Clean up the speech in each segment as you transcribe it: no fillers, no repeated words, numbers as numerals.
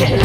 magic.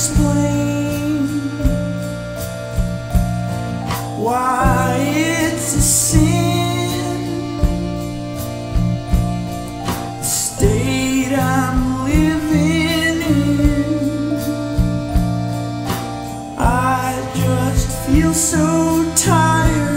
explain why it's a sin, the state I'm living in. I just feel so tired.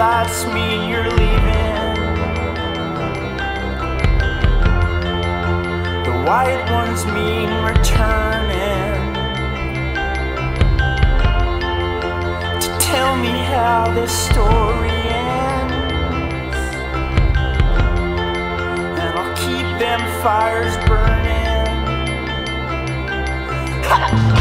Lights mean you're leaving. The white ones mean returning to tell me how this story ends, and I'll keep them fires burning. Ha!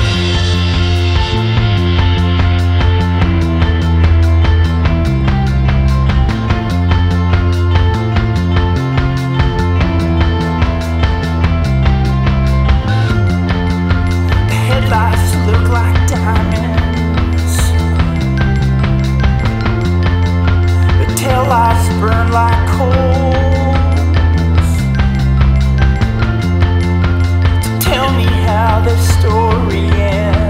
Tell me how the story ends.